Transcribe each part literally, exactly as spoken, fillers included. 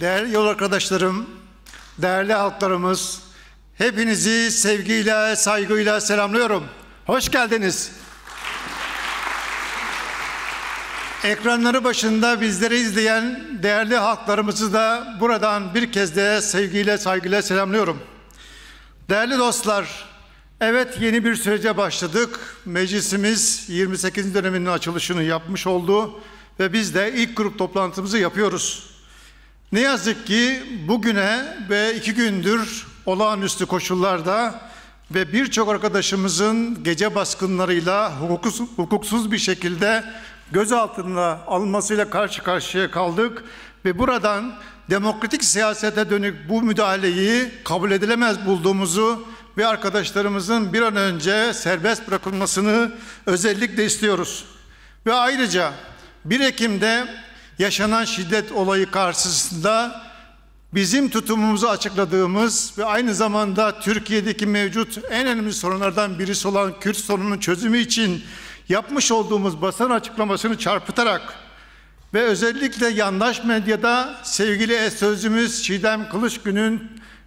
Değerli yol arkadaşlarım, değerli halklarımız, hepinizi sevgiyle, saygıyla selamlıyorum. Hoş geldiniz. Ekranları başında bizleri izleyen değerli halklarımızı da buradan bir kez de sevgiyle, saygıyla selamlıyorum. Değerli dostlar, evet yeni bir sürece başladık. Meclisimiz yirmi sekizinci döneminin açılışını yapmış oldu ve biz de ilk grup toplantımızı yapıyoruz. Ne yazık ki bugüne ve iki gündür olağanüstü koşullarda ve birçok arkadaşımızın gece baskınlarıyla hukuksuz, hukuksuz bir şekilde gözaltına alınmasıyla karşı karşıya kaldık ve buradan demokratik siyasete dönük bu müdahaleyi kabul edilemez bulduğumuzu ve arkadaşlarımızın bir an önce serbest bırakılmasını özellikle istiyoruz. Ve ayrıca bir Ekim'de yaşanan şiddet olayı karşısında bizim tutumumuzu açıkladığımız ve aynı zamanda Türkiye'deki mevcut en önemli sorunlardan birisi olan Kürt sorununun çözümü için yapmış olduğumuz basın açıklamasını çarpıtarak ve özellikle yandaş medyada sevgili eş sözcümüz Çiğdem Kılıçgün'ün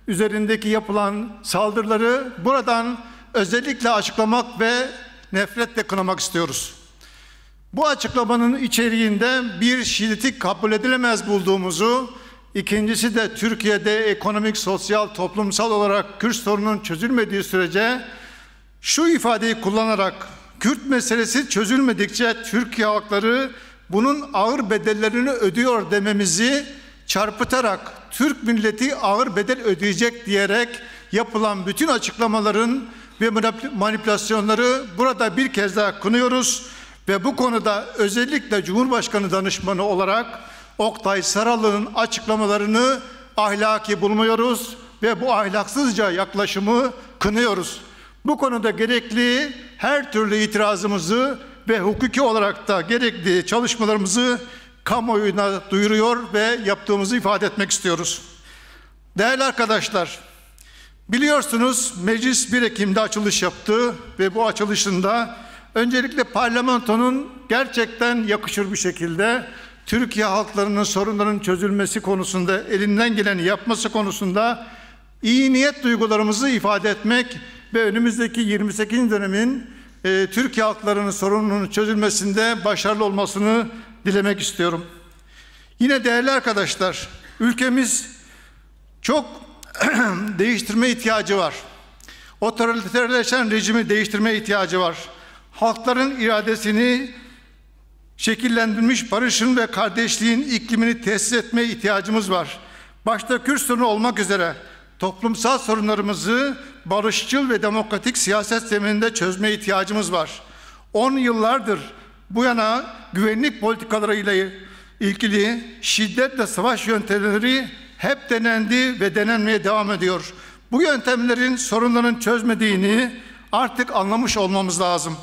üzerindeki yapılan saldırıları buradan özellikle açıklamak ve nefretle kınamak istiyoruz. Bu açıklamanın içeriğinde bir şiddeti kabul edilemez bulduğumuzu, ikincisi de Türkiye'de ekonomik, sosyal, toplumsal olarak Kürt sorununun çözülmediği sürece şu ifadeyi kullanarak Kürt meselesi çözülmedikçe Türkiye halkları bunun ağır bedellerini ödüyor dememizi çarpıtarak Türk milleti ağır bedel ödeyecek diyerek yapılan bütün açıklamaların ve manipülasyonları burada bir kez daha kınıyoruz. Ve bu konuda özellikle Cumhurbaşkanı danışmanı olarak Oktay Saral'ın açıklamalarını ahlaki bulmuyoruz ve bu ahlaksızca yaklaşımı kınıyoruz. Bu konuda gerekli her türlü itirazımızı ve hukuki olarak da gerekli çalışmalarımızı kamuoyuna duyuruyor ve yaptığımızı ifade etmek istiyoruz. Değerli arkadaşlar, biliyorsunuz meclis bir Ekim'de açılış yaptı ve bu açılışında öncelikle parlamentonun gerçekten yakışır bir şekilde Türkiye halklarının sorunlarının çözülmesi konusunda elinden geleni yapması konusunda iyi niyet duygularımızı ifade etmek ve önümüzdeki yirmi sekizinci dönemin e, Türkiye halklarının sorununun çözülmesinde başarılı olmasını dilemek istiyorum. Yine değerli arkadaşlar, ülkemiz çok değiştirme ihtiyacı var. Otoriterleşen rejimi değiştirme ihtiyacı var. Halkların iradesini şekillendirilmiş barışın ve kardeşliğin iklimini tesis etmeye ihtiyacımız var. Başta Kürt sorunu olmak üzere toplumsal sorunlarımızı barışçıl ve demokratik siyaset zemininde çözmeye ihtiyacımız var. on yıllardır bu yana güvenlik politikalarıyla ilgili şiddetle savaş yöntemleri hep denendi ve denenmeye devam ediyor. Bu yöntemlerin sorunların çözmediğini artık anlamış olmamız lazım.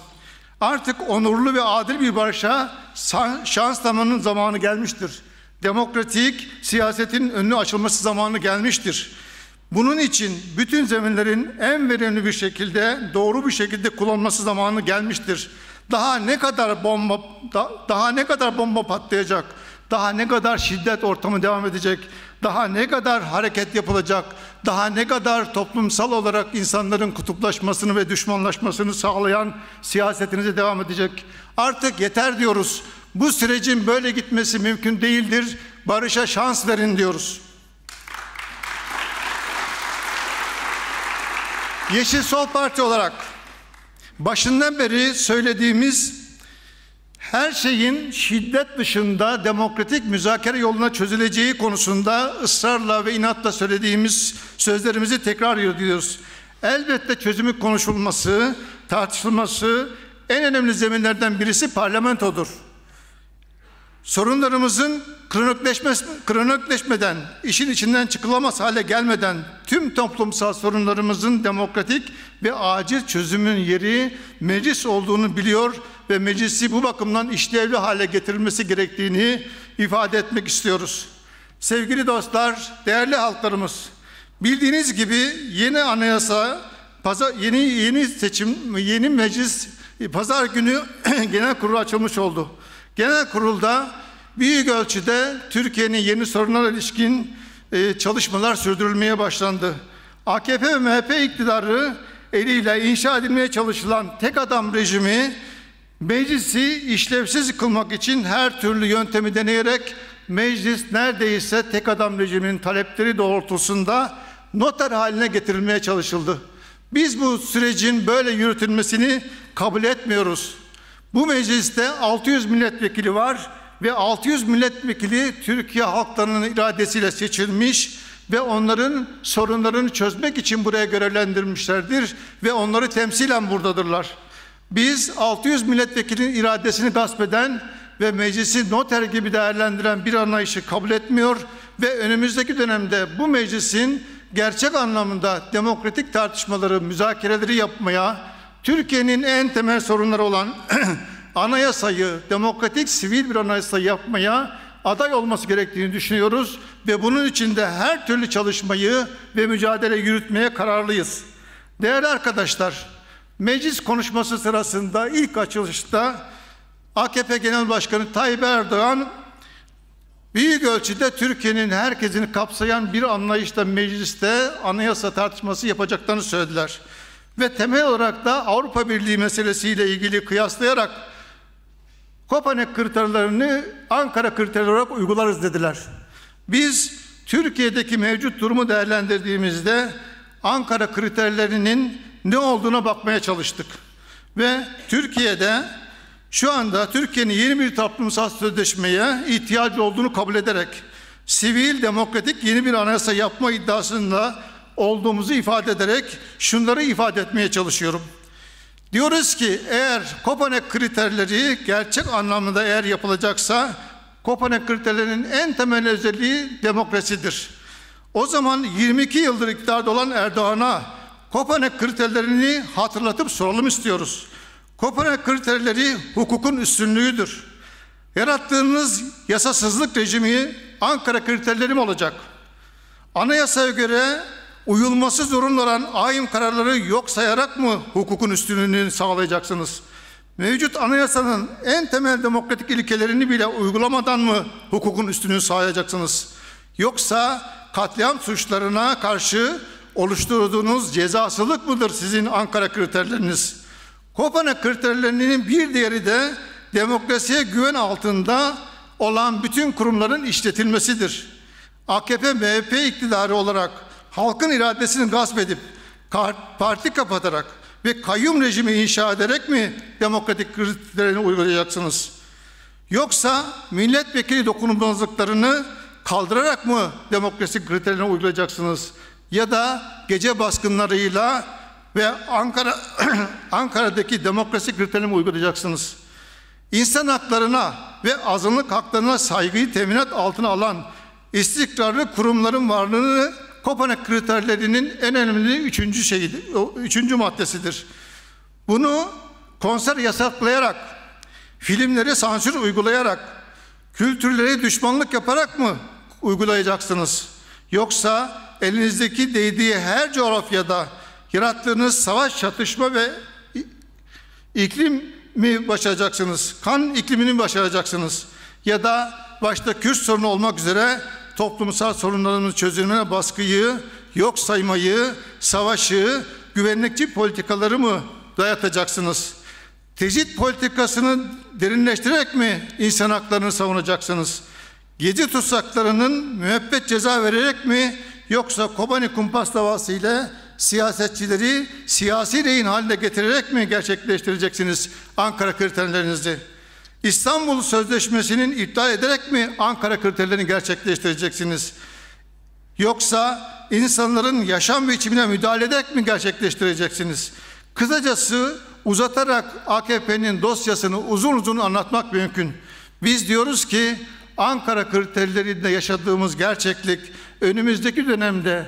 Artık onurlu ve adil bir barışa şanslamanın zamanı gelmiştir. Demokratik siyasetin önünü açılması zamanı gelmiştir. Bunun için bütün zeminlerin en verimli bir şekilde, doğru bir şekilde kullanılması zamanı gelmiştir. Daha ne kadar bomba daha ne kadar bomba patlayacak? Daha ne kadar şiddet ortamı devam edecek? Daha ne kadar hareket yapılacak? Daha ne kadar toplumsal olarak insanların kutuplaşmasını ve düşmanlaşmasını sağlayan siyasetinize devam edecek? Artık yeter diyoruz. Bu sürecin böyle gitmesi mümkün değildir. Barışa şans verin diyoruz. Yeşil Sol Parti olarak başından beri söylediğimiz her şeyin şiddet dışında demokratik müzakere yoluna çözüleceği konusunda ısrarla ve inatla söylediğimiz sözlerimizi tekrar ediyoruz. Elbette çözümün konuşulması, tartışılması en önemli zeminlerden birisi parlamentodur. Sorunlarımızın kronikleşmeden, işin içinden çıkılamaz hale gelmeden tüm toplumsal sorunlarımızın demokratik ve acil çözümün yeri meclis olduğunu biliyor ve meclisi bu bakımdan işlevli hale getirilmesi gerektiğini ifade etmek istiyoruz. Sevgili dostlar, değerli halklarımız, bildiğiniz gibi yeni anayasa, yeni yeni seçim, yeni meclis pazar günü genel kurulu açılmış oldu. Genel kurulda Büyük ölçüde Türkiye'nin yeni sorunlara ilişkin e, çalışmalar sürdürülmeye başlandı. A K P ve M H P iktidarı eliyle inşa edilmeye çalışılan tek adam rejimi, meclisi işlevsiz kılmak için her türlü yöntemi deneyerek meclis neredeyse tek adam rejiminin talepleri doğrultusunda noter haline getirilmeye çalışıldı. Biz bu sürecin böyle yürütülmesini kabul etmiyoruz. Bu mecliste altı yüz milletvekili var ve altı yüz milletvekili Türkiye halklarının iradesiyle seçilmiş ve onların sorunlarını çözmek için buraya görevlendirilmişlerdir ve onları temsilen buradadırlar. Biz altı yüz milletvekilinin iradesini gasp eden ve meclisi noter gibi değerlendiren bir anlayışı kabul etmiyor ve önümüzdeki dönemde bu meclisin gerçek anlamda demokratik tartışmaları, müzakereleri yapmaya, Türkiye'nin en temel sorunları olan anayasayı, demokratik sivil bir anayasa yapmaya aday olması gerektiğini düşünüyoruz ve bunun için de her türlü çalışmayı ve mücadele yürütmeye kararlıyız. Değerli arkadaşlar, meclis konuşması sırasında ilk açılışta A K P Genel Başkanı Tayyip Erdoğan, büyük ölçüde Türkiye'nin herkesini kapsayan bir anlayışla mecliste anayasa tartışması yapacaklarını söylediler. Ve temel olarak da Avrupa Birliği meselesiyle ilgili kıyaslayarak Kobani kriterlerini Ankara kriterleri olarak uygularız dediler. Biz Türkiye'deki mevcut durumu değerlendirdiğimizde Ankara kriterlerinin ne olduğuna bakmaya çalıştık. Ve Türkiye'de şu anda Türkiye'nin yeni bir toplumsal sözleşmeye ihtiyacı olduğunu kabul ederek sivil, demokratik yeni bir anayasa yapma iddiasında olduğumuzu ifade ederek şunları ifade etmeye çalışıyorum. Diyoruz ki eğer Kopenhag kriterleri gerçek anlamda eğer yapılacaksa Kopenhag kriterlerinin en temel özelliği demokrasidir. O zaman yirmi iki yıldır iktidarda olan Erdoğan'a Kopenhag kriterlerini hatırlatıp soralım istiyoruz. Kopenhag kriterleri hukukun üstünlüğüdür. Yarattığınız yasasızlık rejimi Ankara kriterleri mi olacak? Anayasaya göre uyulması zorunlu olan A Y M kararları yok sayarak mı hukukun üstünlüğünü sağlayacaksınız? Mevcut anayasanın en temel demokratik ilkelerini bile uygulamadan mı hukukun üstünlüğünü sağlayacaksınız? Yoksa katliam suçlarına karşı oluşturduğunuz cezasızlık mıdır sizin Ankara kriterleriniz? Kopenhag kriterlerinin bir diğeri de demokrasiye güven altında olan bütün kurumların işletilmesidir. A K P M H P iktidarı olarak halkın iradesini gasp edip parti kapatarak ve kayyum rejimi inşa ederek mi demokratik kriterlerini uygulayacaksınız? Yoksa milletvekili dokunulmazlıklarını kaldırarak mı demokrasi kriterlerini uygulayacaksınız? Ya da gece baskınlarıyla ve Ankara Ankara'daki demokrasi kriterlerini uygulayacaksınız? İnsan haklarına ve azınlık haklarına saygıyı teminat altına alan istikrarlı kurumların varlığını Kopenhag kriterlerinin en önemli üçüncü şeyidir, üçüncü maddesidir. Bunu konser yasaklayarak, filmlere sansür uygulayarak, kültürlere düşmanlık yaparak mı uygulayacaksınız? Yoksa elinizdeki değdiği her coğrafyada yarattığınız savaş, çatışma ve iklim mi başaracaksınız? Kan iklimini mi başaracaksınız? Ya da başta Kürt sorunu olmak üzere toplumsal sorunlarımızın çözülmesine baskıyı, yok saymayı, savaşı, güvenlikçi politikaları mı dayatacaksınız? Tecrit politikasını derinleştirerek mi insan haklarını savunacaksınız? Gezi tutsaklarının müebbet ceza vererek mi, yoksa Kobani kumpas davası ile siyasetçileri siyasi rehin haline getirerek mi gerçekleştireceksiniz Ankara kriterlerinizi? İstanbul Sözleşmesi'nin iptal ederek mi Ankara kriterlerini gerçekleştireceksiniz? Yoksa insanların yaşam biçimine müdahale ederek mi gerçekleştireceksiniz? Kısacası uzatarak A K P'nin dosyasını uzun uzun anlatmak mümkün. Biz diyoruz ki Ankara kriterlerinde yaşadığımız gerçeklik önümüzdeki dönemde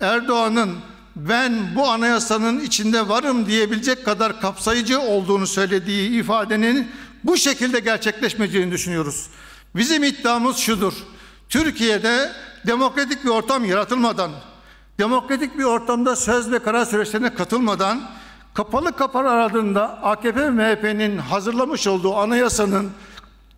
Erdoğan'ın ben bu anayasanın içinde varım diyebilecek kadar kapsayıcı olduğunu söylediği ifadenin bu şekilde gerçekleşmeyeceğini düşünüyoruz. Bizim iddiamız şudur: Türkiye'de demokratik bir ortam yaratılmadan, demokratik bir ortamda söz ve karar süreçlerine katılmadan, kapalı kapılar ardında A K P M H P'nin hazırlamış olduğu anayasanın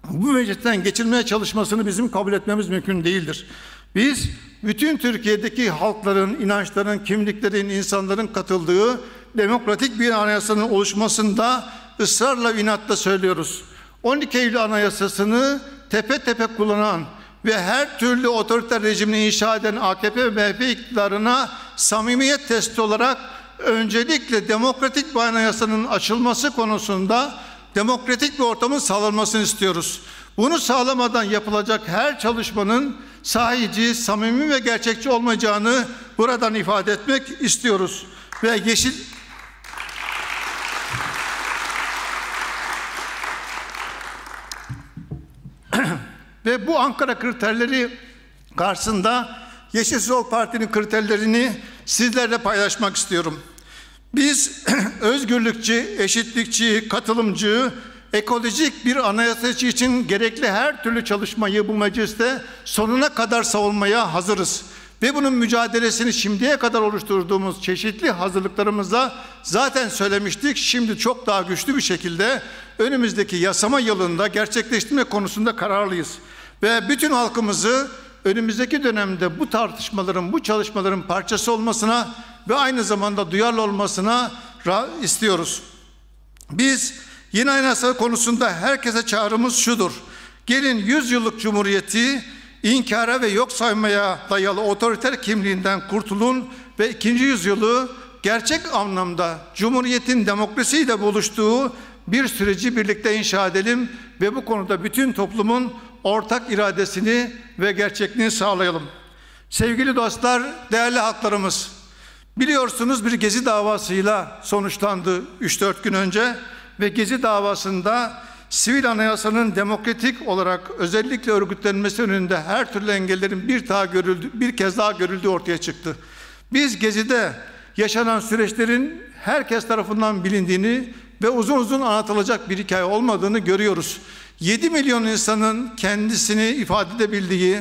bu meclisten geçirmeye çalışmasını bizim kabul etmemiz mümkün değildir. Biz bütün Türkiye'deki halkların, inançların, kimliklerin, insanların katıldığı demokratik bir anayasanın oluşmasında ısrarla, inatla söylüyoruz. on iki Eylül Anayasası'nı tepe tepe kullanan ve her türlü otoriter rejimini inşa eden A K P ve M H P iktidarına samimiyet testi olarak öncelikle demokratik bir anayasanın açılması konusunda demokratik bir ortamın sağlanmasını istiyoruz. Bunu sağlamadan yapılacak her çalışmanın sahici, samimi ve gerçekçi olmayacağını buradan ifade etmek istiyoruz. Ve yeşil ve bu Ankara kriterleri karşısında Yeşil Sol Parti'nin kriterlerini sizlerle paylaşmak istiyorum. Biz özgürlükçi, eşitlikçi, katılımcı, ekolojik bir anayasa için gerekli her türlü çalışmayı bu mecliste sonuna kadar savunmaya hazırız. Ve bunun mücadelesini şimdiye kadar oluşturduğumuz çeşitli hazırlıklarımızda zaten söylemiştik. Şimdi çok daha güçlü bir şekilde önümüzdeki yasama yılında gerçekleştirme konusunda kararlıyız. Ve bütün halkımızı önümüzdeki dönemde bu tartışmaların, bu çalışmaların parçası olmasına ve aynı zamanda duyarlı olmasına istiyoruz. Biz yeni anayasa konusunda herkese çağrımız şudur. Gelin yüz yıllık cumhuriyeti İnkara ve yok saymaya dayalı otoriter kimliğinden kurtulun ve ikinci yüzyılı gerçek anlamda Cumhuriyet'in demokrasiyle buluştuğu bir süreci birlikte inşa edelim ve bu konuda bütün toplumun ortak iradesini ve gerçekliğini sağlayalım. Sevgili dostlar, değerli halklarımız, biliyorsunuz bir Gezi davasıyla sonuçlandı üç dört gün önce ve Gezi davasında sivil anayasanın demokratik olarak özellikle örgütlenmesi önünde her türlü engellerin bir daha görüldü, bir kez daha görüldüğü ortaya çıktı. Biz Gezi'de yaşanan süreçlerin herkes tarafından bilindiğini ve uzun uzun anlatılacak bir hikaye olmadığını görüyoruz. yedi milyon insanın kendisini ifade edebildiği,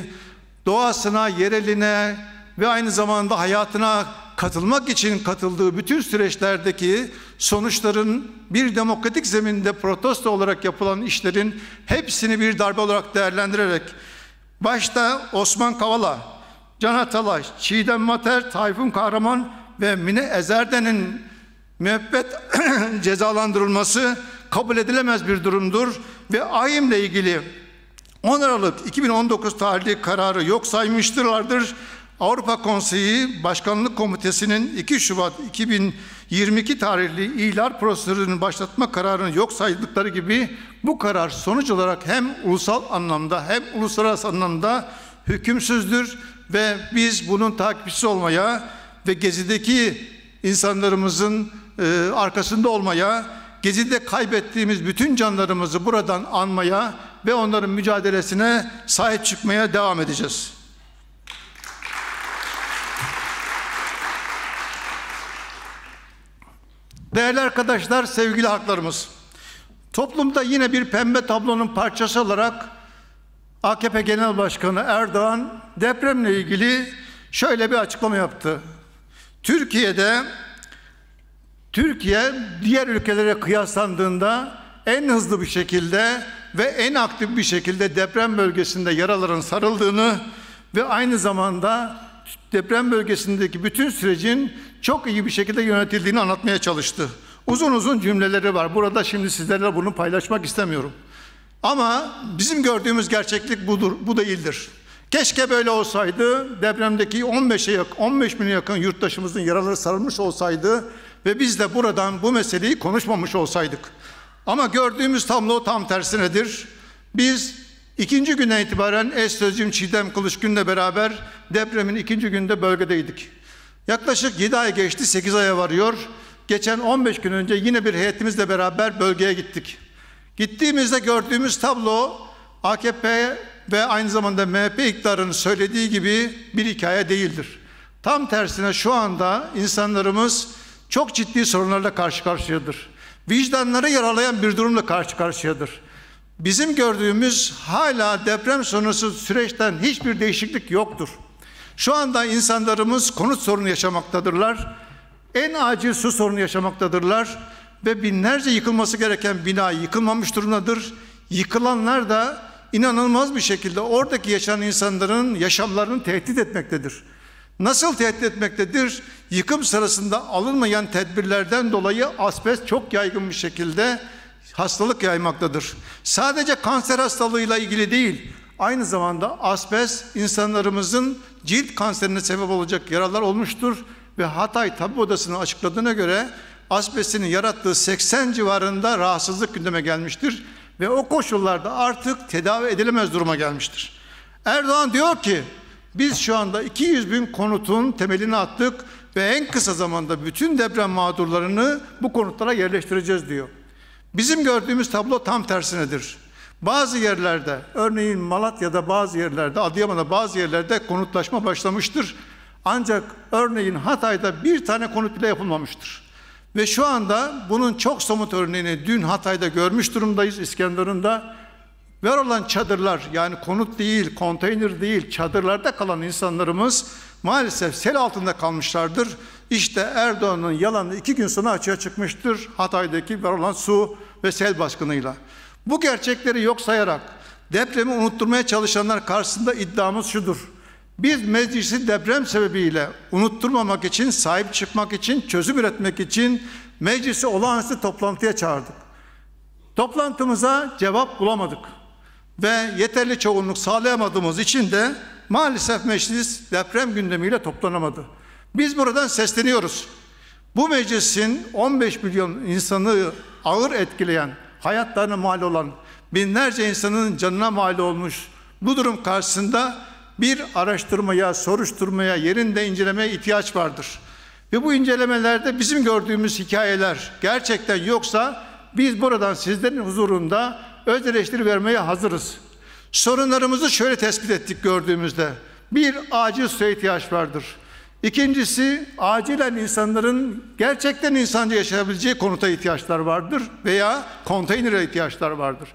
doğasına, yereline ve aynı zamanda hayatına katılmak için katıldığı bütün süreçlerdeki sonuçların bir demokratik zeminde protesto olarak yapılan işlerin hepsini bir darbe olarak değerlendirerek başta Osman Kavala, Can Atalay, Çiğdem Mater, Tayfun Kahraman ve Mine Ezerden'in müebbet cezalandırılması kabul edilemez bir durumdur ve A Y M ile ilgili on Aralık iki bin on dokuz tarihli kararı yok saymıştırlardır. Avrupa Konseyi Başkanlık Komitesi'nin iki Şubat iki bin yirmi iki tarihli ihlar prosedürünü başlatma kararını yok saydıkları gibi bu karar sonuç olarak hem ulusal anlamda hem uluslararası anlamda hükümsüzdür ve biz bunun takipçisi olmaya ve Gezi'deki insanlarımızın e, arkasında olmaya, Gezi'de kaybettiğimiz bütün canlarımızı buradan anmaya ve onların mücadelesine sahip çıkmaya devam edeceğiz. Değerli arkadaşlar, sevgili haklarımız, toplumda yine bir pembe tablonun parçası olarak A K P Genel Başkanı Erdoğan depremle ilgili şöyle bir açıklama yaptı. Türkiye'de, Türkiye diğer ülkelere kıyaslandığında en hızlı bir şekilde ve en aktif bir şekilde deprem bölgesinde yaraların sarıldığını ve aynı zamanda deprem bölgesindeki bütün sürecin çok iyi bir şekilde yönetildiğini anlatmaya çalıştı. Uzun uzun cümleleri var. Burada şimdi sizlerle bunu paylaşmak istemiyorum. Ama bizim gördüğümüz gerçeklik budur, bu değildir. Keşke böyle olsaydı. Depremdeki on beşe yak, on beş bine yakın yurttaşımızın yaraları sarılmış olsaydı ve biz de buradan bu meseleyi konuşmamış olsaydık. Ama gördüğümüz tablo tam tersinedir. Biz İkinci günden itibaren eş sözcüm Çiğdem Kılıçgün'le beraber depremin ikinci günde bölgedeydik. Yaklaşık yedi ay geçti, sekiz aya varıyor. Geçen on beş gün önce yine bir heyetimizle beraber bölgeye gittik. Gittiğimizde gördüğümüz tablo A K P ve aynı zamanda M H P iktidarının söylediği gibi bir hikaye değildir. Tam tersine şu anda insanlarımız çok ciddi sorunlarla karşı karşıyadır. Vicdanları yaralayan bir durumla karşı karşıyadır. Bizim gördüğümüz hala deprem sonrası süreçten hiçbir değişiklik yoktur. Şu anda insanlarımız konut sorunu yaşamaktadırlar. En acil su sorunu yaşamaktadırlar. Ve binlerce yıkılması gereken bina yıkılmamış durumdadır. yıkılanlar da inanılmaz bir şekilde oradaki yaşayan insanların yaşamlarını tehdit etmektedir. Nasıl tehdit etmektedir? Yıkım sırasında alınmayan tedbirlerden dolayı asbest çok yaygın bir şekilde hastalık yaymaktadır. Sadece kanser hastalığıyla ilgili değil, aynı zamanda asbest insanlarımızın cilt kanserine sebep olacak yaralar olmuştur ve Hatay Tabip Odası'nın açıkladığına göre asbestin yarattığı seksen civarında rahatsızlık gündeme gelmiştir ve o koşullarda artık tedavi edilemez duruma gelmiştir. Erdoğan diyor ki biz şu anda iki yüz bin konutun temelini attık ve en kısa zamanda bütün deprem mağdurlarını bu konutlara yerleştireceğiz diyor. Bizim gördüğümüz tablo tam tersinedir. Bazı yerlerde, örneğin Malatya'da bazı yerlerde, Adıyaman'da bazı yerlerde konutlaşma başlamıştır. Ancak örneğin Hatay'da bir tane konut bile yapılmamıştır. Ve şu anda bunun çok somut örneğini dün Hatay'da görmüş durumdayız, İskenderun'da. Var olan çadırlar, yani konut değil, konteyner değil, çadırlarda kalan insanlarımız maalesef sel altında kalmışlardır. İşte Erdoğan'ın yalanı iki gün sonra açığa çıkmıştır Hatay'daki var olan su ve sel baskınıyla. Bu gerçekleri yok sayarak depremi unutturmaya çalışanlar karşısında iddiamız şudur. Biz meclisi deprem sebebiyle unutturmamak için, sahip çıkmak için, çözüm üretmek için meclisi olağanüstü toplantıya çağırdık. Toplantımıza cevap bulamadık ve yeterli çoğunluk sağlayamadığımız için de maalesef meclis deprem gündemiyle toplanamadı. Biz buradan sesleniyoruz. Bu meclisin on beş milyon insanı ağır etkileyen, hayatlarına mal olan, binlerce insanın canına mal olmuş bu durum karşısında bir araştırmaya, soruşturmaya, yerinde incelemeye ihtiyaç vardır. Ve bu incelemelerde bizim gördüğümüz hikayeler gerçekten yoksa biz buradan sizlerin huzurunda öz eleştiri vermeye hazırız. Sorunlarımızı şöyle tespit ettik gördüğümüzde. Bir, acil suya ihtiyaç vardır. İkincisi, acilen insanların gerçekten insanca yaşayabileceği konuta ihtiyaçlar vardır veya konteynere ihtiyaçlar vardır.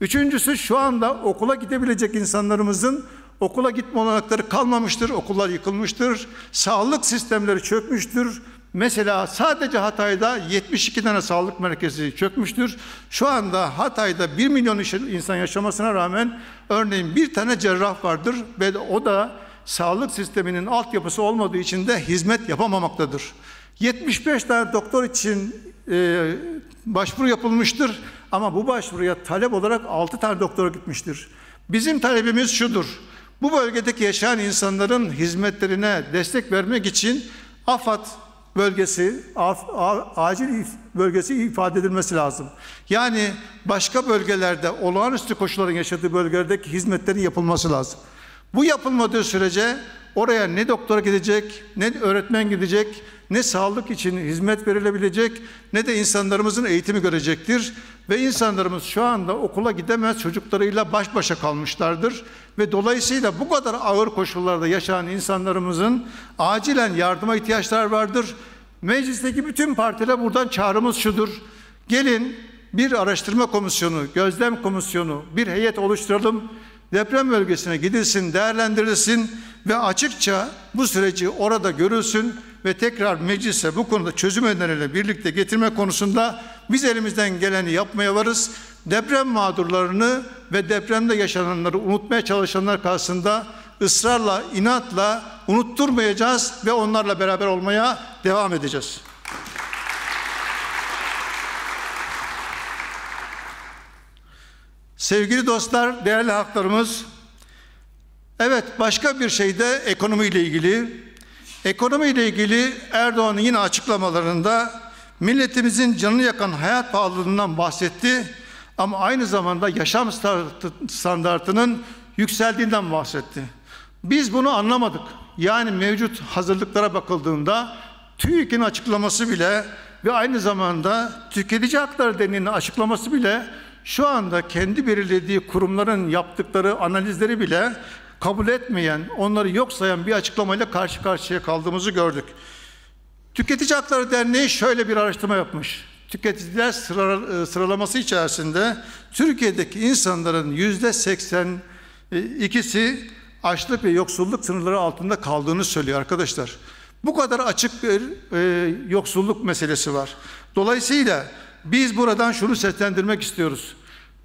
Üçüncüsü, şu anda okula gidebilecek insanlarımızın okula gitme olanakları kalmamıştır, okullar yıkılmıştır, sağlık sistemleri çökmüştür. Mesela sadece Hatay'da yetmiş iki tane sağlık merkezi çökmüştür. Şu anda Hatay'da bir milyon insan yaşamasına rağmen örneğin bir tane cerrah vardır ve o da sağlık sisteminin altyapısı olmadığı için de hizmet yapamamaktadır. yetmiş beş tane doktor için e, başvuru yapılmıştır ama bu başvuruya talep olarak altı tane doktora gitmiştir. Bizim talebimiz şudur. Bu bölgedeki yaşayan insanların hizmetlerine destek vermek için AFAD bölgesi, acil bölgesi ifade edilmesi lazım. Yani başka bölgelerde olağanüstü koşulların yaşadığı bölgelerdeki hizmetlerin yapılması lazım. Bu yapılmadığı sürece oraya ne doktora gidecek, ne öğretmen gidecek, ne sağlık için hizmet verilebilecek, ne de insanlarımızın eğitimi görecektir. Ve insanlarımız şu anda okula gidemez çocuklarıyla baş başa kalmışlardır. Ve dolayısıyla bu kadar ağır koşullarda yaşayan insanlarımızın acilen yardıma ihtiyaçları vardır. Meclisteki bütün partilere buradan çağrımız şudur. Gelin bir araştırma komisyonu, gözlem komisyonu, bir heyet oluşturalım. Deprem bölgesine gidilsin, değerlendirilsin ve açıkça bu süreci orada görülsün ve tekrar meclise bu konuda çözüm öneriyle birlikte getirme konusunda biz elimizden geleni yapmaya varız. Deprem mağdurlarını ve depremde yaşananları unutmaya çalışanlar karşısında ısrarla, inatla unutturmayacağız ve onlarla beraber olmaya devam edeceğiz. Sevgili dostlar, değerli haklarımız, evet başka bir şey de ekonomiyle ilgili. Ekonomiyle ilgili Erdoğan'ın yine açıklamalarında milletimizin canını yakan hayat pahalılığından bahsetti ama aynı zamanda yaşam standartının yükseldiğinden bahsetti. Biz bunu anlamadık. Yani mevcut hazırlıklara bakıldığında TÜİK'in açıklaması bile ve aynı zamanda Tüketici Hakları Derneği'nin açıklaması bile şu anda kendi belirlediği kurumların yaptıkları analizleri bile kabul etmeyen, onları yok sayan bir açıklamayla karşı karşıya kaldığımızı gördük. Tüketici Hakları Derneği şöyle bir araştırma yapmış. Tüketiciler sıra, sıralaması içerisinde Türkiye'deki insanların yüzde seksen ikisi açlık ve yoksulluk sınırları altında kaldığını söylüyor arkadaşlar. Bu kadar açık bir e, yoksulluk meselesi var. Dolayısıyla biz buradan şunu seslendirmek istiyoruz.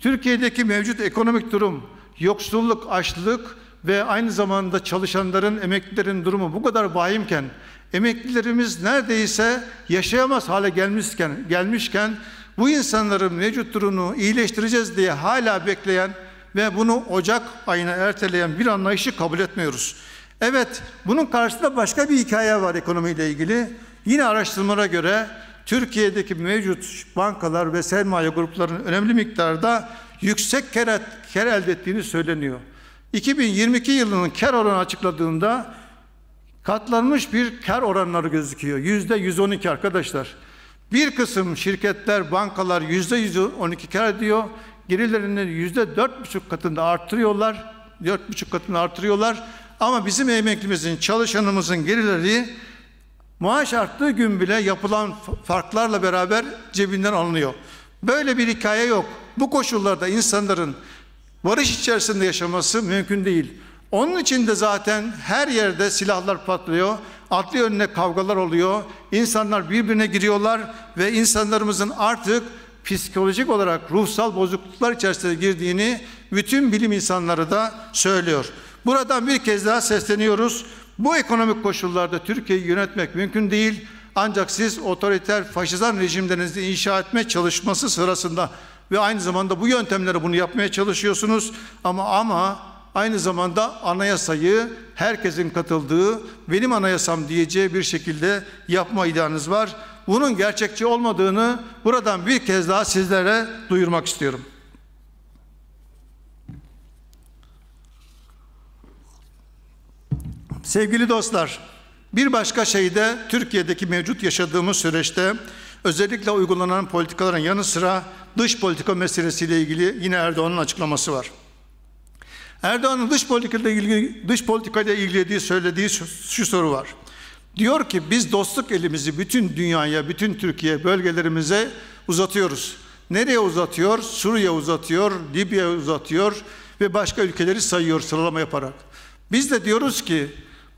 Türkiye'deki mevcut ekonomik durum, yoksulluk, açlık ve aynı zamanda çalışanların, emeklilerin durumu bu kadar vahimken, emeklilerimiz neredeyse yaşayamaz hale gelmişken, gelmişken bu insanların mevcut durumunu iyileştireceğiz diye hala bekleyen ve bunu Ocak ayına erteleyen bir anlayışı kabul etmiyoruz. Evet, bunun karşısında başka bir hikaye var ekonomiyle ilgili. Yine araştırmalara göre Türkiye'deki mevcut bankalar ve sermaye gruplarının önemli miktarda yüksek kar, kar elde ettiğini söyleniyor. iki bin yirmi iki yılının kar oranı açıkladığında katlanmış bir kar oranları gözüküyor. yüzde yüz on iki arkadaşlar. Bir kısım şirketler, bankalar yüzde yüz on iki kar ediyor. Gelirlerini yüzde dört buçuk katında arttırıyorlar. dört buçuk katında arttırıyorlar. Ama bizim emeklimizin, çalışanımızın gelirleri maaş arttığı gün bile yapılan farklarla beraber cebinden alınıyor. Böyle bir hikaye yok. Bu koşullarda insanların barış içerisinde yaşaması mümkün değil. Onun için de zaten her yerde silahlar patlıyor, adli önüne kavgalar oluyor, insanlar birbirine giriyorlar ve insanlarımızın artık psikolojik olarak ruhsal bozukluklar içerisinde girdiğini bütün bilim insanları da söylüyor. Buradan bir kez daha sesleniyoruz. Bu ekonomik koşullarda Türkiye'yi yönetmek mümkün değil. Ancak siz otoriter, faşizan rejimlerinizi inşa etme çalışması sırasında ve aynı zamanda bu yöntemlere bunu yapmaya çalışıyorsunuz. Ama ama aynı zamanda anayasayı herkesin katıldığı, benim anayasam diyeceği bir şekilde yapma ideanız var. Bunun gerçekçi olmadığını buradan bir kez daha sizlere duyurmak istiyorum. Sevgili dostlar, bir başka şey de Türkiye'deki mevcut yaşadığımız süreçte özellikle uygulanan politikaların yanı sıra dış politika meselesiyle ilgili yine Erdoğan'ın açıklaması var. Erdoğan'ın dış politikayla ilgili dış politikayla ilgili söylediği şu, şu soru var. Diyor ki biz dostluk elimizi bütün dünyaya, bütün Türkiye bölgelerimize uzatıyoruz. Nereye uzatıyor? Suriye uzatıyor, Libya uzatıyor ve başka ülkeleri sayıyor sıralama yaparak. Biz de diyoruz ki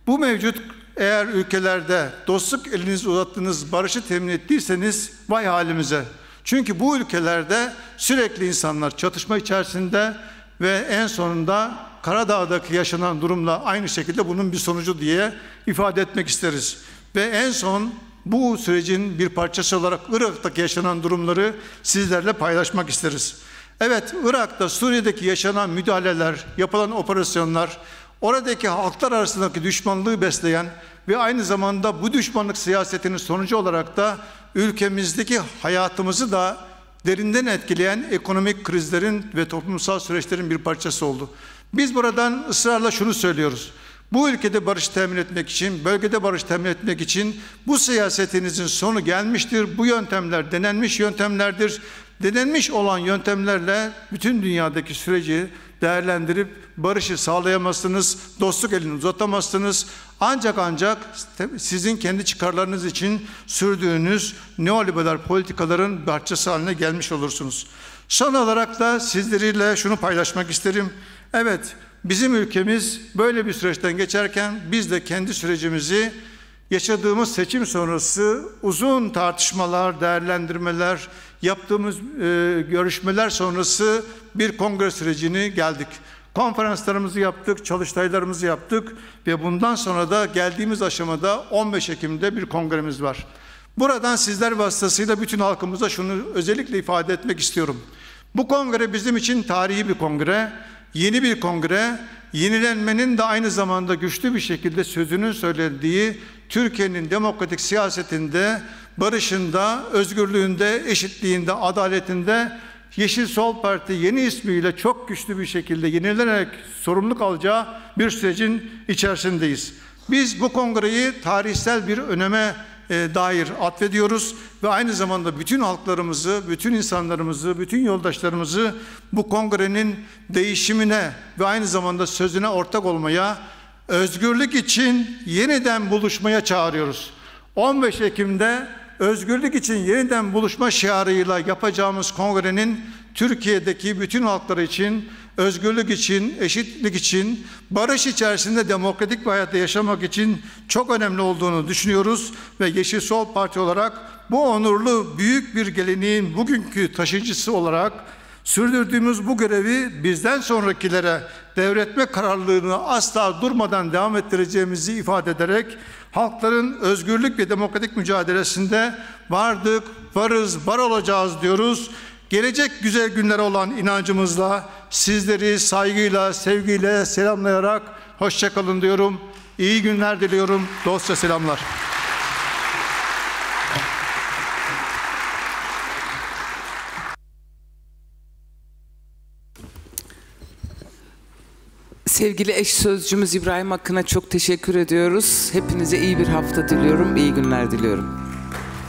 bu mevcut eğer ülkelerde dostluk elinizi uzattınız, barışı temin ettiyseniz vay halimize. Çünkü bu ülkelerde sürekli insanlar çatışma içerisinde ve en sonunda Karadağ'daki yaşanan durumla aynı şekilde bunun bir sonucu diye ifade etmek isteriz. Ve en son bu sürecin bir parçası olarak Irak'taki yaşanan durumları sizlerle paylaşmak isteriz. Evet, Irak'ta, Suriye'deki yaşanan müdahaleler, yapılan operasyonlar, oradaki halklar arasındaki düşmanlığı besleyen ve aynı zamanda bu düşmanlık siyasetinin sonucu olarak da ülkemizdeki hayatımızı da derinden etkileyen ekonomik krizlerin ve toplumsal süreçlerin bir parçası oldu. Biz buradan ısrarla şunu söylüyoruz. Bu ülkede barış temin etmek için, bölgede barış temin etmek için bu siyasetinizin sonu gelmiştir. Bu yöntemler denenmiş yöntemlerdir. Denenmiş olan yöntemlerle bütün dünyadaki süreci değerlendirip barışı sağlayamazsınız, dostluk elini uzatamazsınız. Ancak ancak sizin kendi çıkarlarınız için sürdüğünüz neoliberal politikaların parçası haline gelmiş olursunuz. Son olarak da sizleriyle şunu paylaşmak isterim. Evet, bizim ülkemiz böyle bir süreçten geçerken biz de kendi sürecimizi yaşadığımız seçim sonrası uzun tartışmalar, değerlendirmeler, yaptığımız e, görüşmeler sonrası bir kongre sürecini geldik. Konferanslarımızı yaptık, çalıştaylarımızı yaptık ve bundan sonra da geldiğimiz aşamada on beş Ekim'de bir kongremiz var. Buradan sizler vasıtasıyla bütün halkımıza şunu özellikle ifade etmek istiyorum. Bu kongre bizim için tarihi bir kongre, yeni bir kongre, yenilenmenin de aynı zamanda güçlü bir şekilde sözünün söylendiği Türkiye'nin demokratik siyasetinde, barışında, özgürlüğünde, eşitliğinde, adaletinde Yeşil Sol Parti yeni ismiyle çok güçlü bir şekilde yenilenerek sorumluluk alacağı bir sürecin içerisindeyiz. Biz bu kongreyi tarihsel bir öneme dair atfediyoruz ve aynı zamanda bütün halklarımızı, bütün insanlarımızı, bütün yoldaşlarımızı bu kongrenin değişimine ve aynı zamanda sözüne ortak olmaya, özgürlük için yeniden buluşmaya çağırıyoruz. on beş Ekim'de özgürlük için yeniden buluşma şiarıyla yapacağımız kongrenin Türkiye'deki bütün halkları için, özgürlük için, eşitlik için, barış içerisinde demokratik bir hayatta yaşamak için çok önemli olduğunu düşünüyoruz ve Yeşil Sol Parti olarak bu onurlu büyük bir geleneğin bugünkü taşıyıcısı olarak Sürdürdüğümüz bu görevi bizden sonrakilere devretme kararlılığını asla durmadan devam ettireceğimizi ifade ederek halkların özgürlük ve demokratik mücadelesinde vardık, varız, var olacağız diyoruz. Gelecek güzel günlere olan inancımızla sizleri saygıyla, sevgiyle selamlayarak hoşça kalın diyorum. İyi günler diliyorum. Dostça selamlar. Sevgili eş sözcümüz İbrahim Akın'a çok teşekkür ediyoruz. Hepinize iyi bir hafta diliyorum, iyi günler diliyorum.